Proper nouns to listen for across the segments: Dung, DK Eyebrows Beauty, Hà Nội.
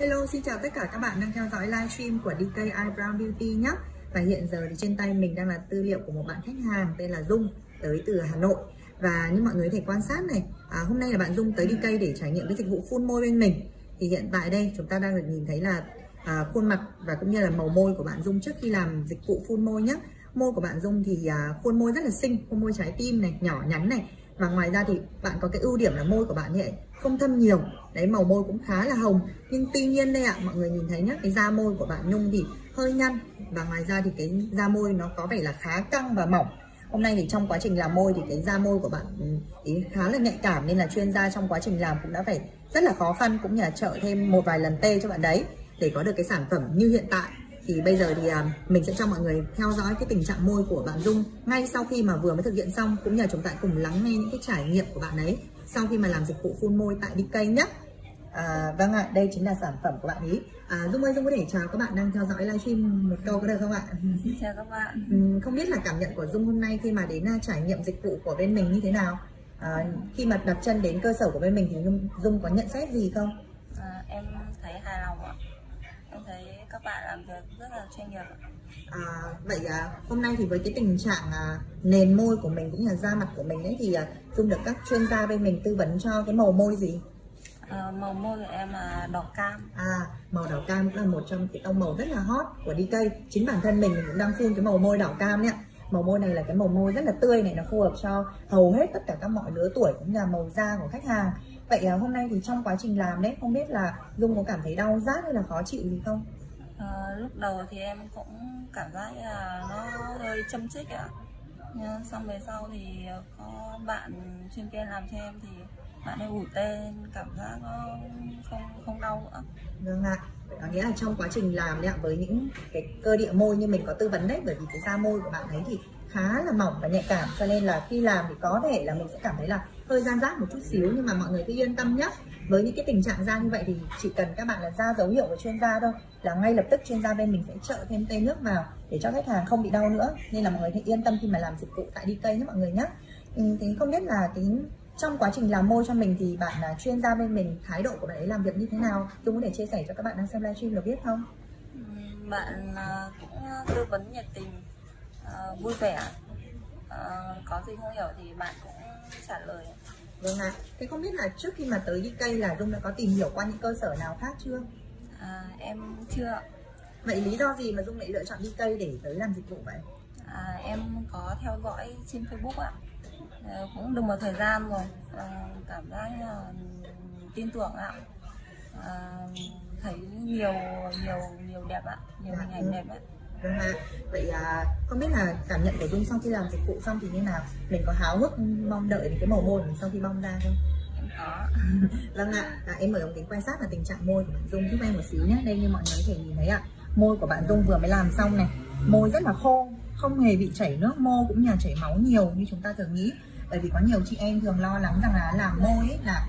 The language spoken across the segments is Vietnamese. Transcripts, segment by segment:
Hello, xin chào tất cả các bạn đang theo dõi livestream của DK Eyebrows Beauty nhé. Và hiện giờ thì trên tay mình đang là tư liệu của một bạn khách hàng tên là Dung tới từ Hà Nội. Và như mọi người có thể quan sát này, hôm nay là bạn Dung tới DK để trải nghiệm cái dịch vụ phun môi bên mình. Thì hiện tại đây chúng ta đang được nhìn thấy là khuôn mặt và cũng như là màu môi của bạn Dung trước khi làm dịch vụ phun môi nhé. Môi của bạn Dung thì khuôn môi rất là xinh, khuôn môi trái tim này, nhỏ nhắn này. Và ngoài ra thì bạn có cái ưu điểm là môi của bạn ấy không thâm nhiều. Đấy, màu môi cũng khá là hồng. Nhưng tuy nhiên đây ạ, mọi người nhìn thấy nhé, cái da môi của bạn Nhung thì hơi nhăn. Và ngoài ra thì cái da môi nó có vẻ là khá căng và mỏng. Hôm nay thì trong quá trình làm môi thì cái da môi của bạn ý khá là nhạy cảm. Nên là chuyên gia trong quá trình làm cũng đã phải rất là khó khăn, cũng như là trợ thêm một vài lần tê cho bạn đấy, để có được cái sản phẩm như hiện tại. Thì bây giờ thì mình sẽ cho mọi người theo dõi cái tình trạng môi của bạn Dung ngay sau khi mà vừa mới thực hiện xong, cũng như là chúng ta cùng lắng nghe những cái trải nghiệm của bạn ấy sau khi mà làm dịch vụ phun môi tại DK nhé. Vâng ạ, đây chính là sản phẩm của bạn ấy. Dung ơi, Dung có thể chào các bạn đang theo dõi livestream một câu có được không ạ? Xin chào các bạn. Không biết là cảm nhận của Dung hôm nay khi mà đến trải nghiệm dịch vụ của bên mình như thế nào? Khi mà đặt chân đến cơ sở của bên mình thì Dung có nhận xét gì không? Em thấy hài lòng ạ. Em thấy các bạn làm việc rất là chuyên nghiệp ạ. Vậy hôm nay thì với cái tình trạng nền môi của mình cũng như là da mặt của mình ấy, thì Dung được các chuyên gia bên mình tư vấn cho cái màu môi gì? Màu môi của em là đỏ cam. Màu đỏ cam cũng là một trong cái tông màu rất là hot của DK. Chính bản thân mình cũng đang phun cái màu môi đỏ cam đấy ạ. Màu môi này là cái màu môi rất là tươi này, nó phù hợp cho hầu hết tất cả các mọi lứa tuổi cũng như là màu da của khách hàng. Vậy hôm nay thì trong quá trình làm đấy, không biết là Dung có cảm thấy đau rát hay là khó chịu gì không? Lúc đầu thì em cũng cảm giác là nó hơi châm chích ạ. Xong về sau thì có bạn chuyên kia làm cho em thì bạn ấy ủi tên, cảm giác nó không đau nữa. Vâng ạ, có nghĩa là trong quá trình làm đấy, với những cái cơ địa môi như mình có tư vấn đấy, bởi vì cái da môi của bạn ấy thì khá là mỏng và nhạy cảm, cho nên là khi làm thì có thể là mình sẽ cảm thấy là hơi gian rát một chút xíu, nhưng mà mọi người cứ yên tâm nhé. Với những cái tình trạng da như vậy thì chỉ cần các bạn là ra dấu hiệu của chuyên gia thôi, là ngay lập tức chuyên gia bên mình sẽ trợ thêm tê nước vào để cho khách hàng không bị đau nữa, nên là mọi người hãy yên tâm khi mà làm dịch vụ tại DK nhé mọi người nhé. Thế không biết là trong quá trình làm môi cho mình thì bạn là chuyên gia bên mình, thái độ của bạn ấy làm việc như thế nào? Dung có thể chia sẻ cho các bạn đang xem livestream được biết không? Bạn cũng tư vấn nhiệt tình, vui vẻ, có gì không hiểu thì bạn cũng trả lời. Vâng ạ. Thế không biết là trước khi mà tới DK là Dung đã có tìm hiểu qua những cơ sở nào khác chưa? Em chưa. Vậy lý do gì mà Dung lại lựa chọn DK để tới làm dịch vụ vậy? Em có theo dõi trên Facebook ạ. Cũng được một thời gian rồi, cảm giác là tin tưởng ạ. Thấy nhiều đẹp ạ, nhiều hình ảnh đẹp ạ. Vâng ạ. Vậy không biết là cảm nhận của Dung sau khi làm dịch vụ xong thì như nào? Mình có háo hức mong đợi cái màu môi của mình sau khi bong ra không? Em có. Vâng ạ. Em mở ống kính quan sát là tình trạng môi của bạn Dung giúp em một xíu nhé. Đây như mọi người có thể nhìn thấy ạ, môi của bạn Dung vừa mới làm xong này, môi rất là khô, không hề bị chảy nước mô cũng như là chảy máu nhiều như chúng ta thường nghĩ. Bởi vì có nhiều chị em thường lo lắng rằng là làm môi ấy là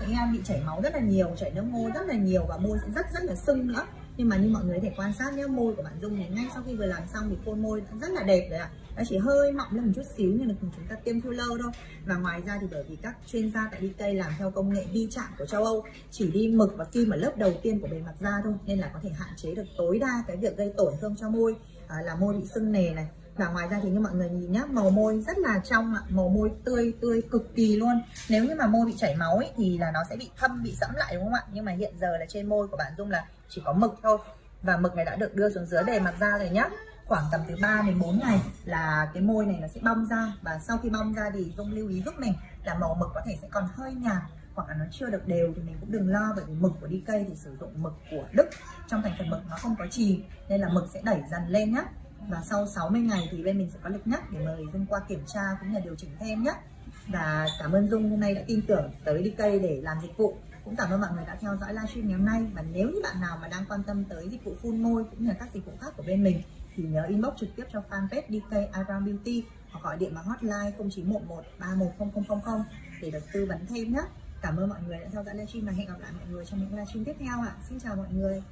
sẽ bị chảy máu rất là nhiều, chảy nước mô rất là nhiều và môi sẽ rất là sưng nữa. Nhưng mà như mọi người có thể quan sát nhé, môi của bạn Dung này ngay sau khi vừa làm xong thì khuôn môi đã rất là đẹp rồi ạ. Nó chỉ hơi mọng lên một chút xíu như là chúng ta tiêm filler thôi. Và ngoài ra thì bởi vì các chuyên gia tại DK làm theo công nghệ vi chạm của châu Âu, chỉ đi mực và kim ở lớp đầu tiên của bề mặt da thôi, nên là có thể hạn chế được tối đa cái việc gây tổn thương cho môi, là môi bị sưng nề này. Và ngoài ra thì như mọi người nhìn nhá, màu môi rất là trong ạ, màu môi tươi cực kỳ luôn. Nếu như mà môi bị chảy máu ấy, thì là nó sẽ bị thâm, bị sẫm lại đúng không ạ? Nhưng mà hiện giờ là trên môi của bạn Dung là chỉ có mực thôi. Và mực này đã được đưa xuống dưới bề mặt da rồi nhá. Khoảng tầm từ 3 đến 4 ngày là cái môi này nó sẽ bong ra. Và sau khi bong ra thì Dung lưu ý giúp mình là màu mực có thể sẽ còn hơi nhạt, hoặc là nó chưa được đều thì mình cũng đừng lo, bởi vì mực của DK thì sử dụng mực của Đức, trong thành phần mực nó không có chì nên là mực sẽ đẩy dần lên nhá. Và sau 60 ngày thì bên mình sẽ có lịch nhắc để mời Dung qua kiểm tra cũng như điều chỉnh thêm nhé. Và cảm ơn Dung hôm nay đã tin tưởng tới DK để làm dịch vụ. Cũng cảm ơn mọi người đã theo dõi livestream ngày hôm nay. Và nếu như bạn nào mà đang quan tâm tới dịch vụ phun môi cũng như các dịch vụ khác của bên mình thì nhớ inbox trực tiếp cho fanpage DK Eyebrows Beauty hoặc gọi điện vào hotline 0911 310000 để được tư vấn thêm nhé. Cảm ơn mọi người đã theo dõi livestream và hẹn gặp lại mọi người trong những livestream tiếp theo ạ. Xin chào mọi người.